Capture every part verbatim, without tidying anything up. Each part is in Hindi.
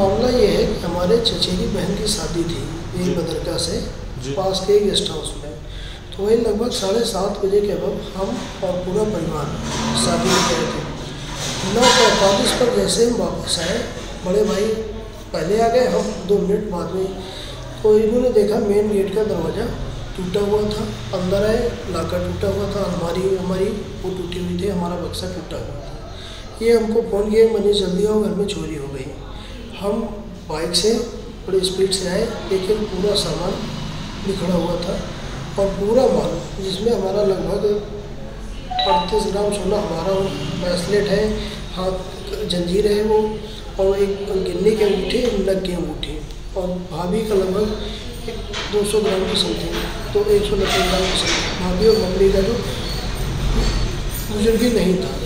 मामला ये है कि हमारे चचेरी बहन की शादी थी एक बदरका से पास के गेस्ट हाउस में, तो वही लगभग साढ़े सात बजे के अब हम और पूरा परिवार शादी में गए थे। नौ पैंतालीस पर जैसे हम वापस आए, बड़े भाई पहले आ गए, हम दो मिनट बाद में, तो इन्होंने देखा मेन गेट का दरवाज़ा टूटा हुआ था, अंदर आए, लाका टूटा हुआ था, हमारी हमारी वो टूटी हुई थी, हमारा बक्सा टूटा हुआ था। ये हमको फ़ोन किया, मैंने जल्दी आओ घर में चोरी हो गई। हम बाइक से बड़ी स्पीड से आए, लेकिन पूरा सामान बिखरा हुआ था और पूरा माल, जिसमें हमारा लगभग अड़तीस ग्राम सोना, हमारा ब्रेसलेट है, हाथ जंजीरें हैं वो, और एक गिन्नी के अंगूठे, नग के अंगूठे, और भाभी का लगभग दो सौ ग्राम की समथिंग, तो एक सौ नब्बे ग्राम की समथिंग भाभी और मकड़ी का जो बुजुर्गी नहीं था,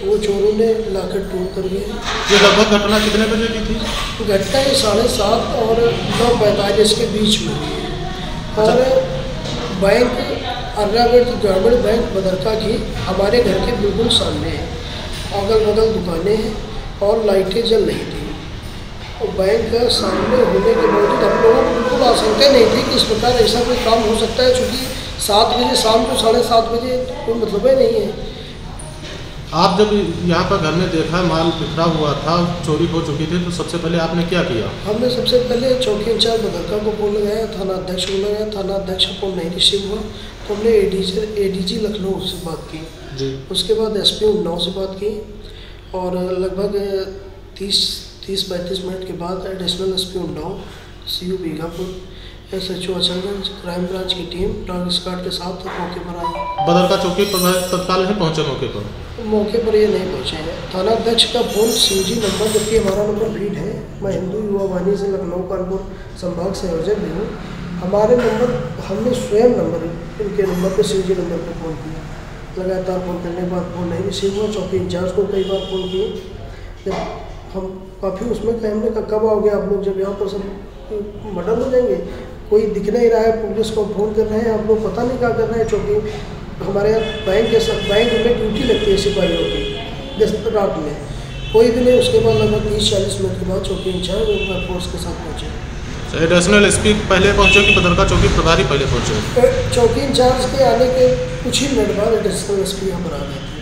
तो वो चोरों ने लाकर टूट कर दिया। ये लगभग घटना कितने बजे की थी? घटना ये साढ़े सात और नौ पैंतालीस के बीच में। और बैंक अर्रागढ़ ग्रामीण बैंक बदरका की हमारे घर के बिल्कुल सामने है, अगल बगल दुकानें हैं और लाइटें जल रही थी, और बैंक का सामने होने के बावजूद हम लोगों को बिल्कुल आशंका नहीं थी कि इस प्रकार ऐसा कोई काम हो सकता है, चूँकि सात बजे शाम को साढ़े सात बजे कोई मतलब ही नहीं है। आप जब यहाँ पर घर में देखा माल बिखरा हुआ था, चोरी हो चुकी थी, तो सबसे पहले आपने क्या किया? हमने सबसे पहले चौकी इंचार्ज बदरका को फोन लगाया, थाना अध्यक्ष को लगाया, थाना अध्यक्ष को नहीं रिसीव हुआ, तो हमने A D G A D G Lucknow से बात की जी, उसके बाद एस पी उन्नाव से बात की, और लगभग तीस तीस पैंतीस मिनट के बाद additional S P Unnao, C U Bighapur, S H O Achalganj, crime branch की टीम डॉग स्क्वाड के साथ मौके पर आई। बदरका चौकी पर तत्काल नहीं पहुंचे मौके पर? मौके पर ये नहीं पहुंचे हैं। थाना अध्यक्ष का फोन सी जी नंबर, जबकि हमारा नंबर फीड है, मैं हिंदू युवा वाहिनी से लखनऊ कानपुर संभाग संयोजक भी हूँ, हमारे नंबर, हमने स्वयं नंबर इनके नंबर पर सी जी नंबर पर फ़ोन किया, लगातार फ़ोन करने के बाद फ़ोन नहीं रिसीव हुआ, चौकी इंचार्ज को कई बार फ़ोन किए, जब हम काफ़ी उसमें कहे, हमने कहा कब आओगे आप लोग, जब यहाँ पर सब मर्डर हो जाएंगे, कोई दिख नहीं रहा है, पुलिस को फ़ोन कर रहे हैं, आप लोग पता नहीं क्या कर रहे हैं, चूँकि हमारे यहाँ बैंक के साथ बैंक में ड्यूटी लगती है सिपाहियों की, जैसे तो रात में कोई भी नहीं। उसके बाद लगभग तीस चालीस मिनट के बाद चौकी इंचार्ज और फोर्स के साथ पहुँचे। एडिशनल एस पी पहले पहुँचे कि बदरका चौकी प्रभारी पहले पहुँचे? चौकी इंचार्ज के आने के कुछ ही मिनट बाद एडिशनल एस पी यहाँ पर आ गए।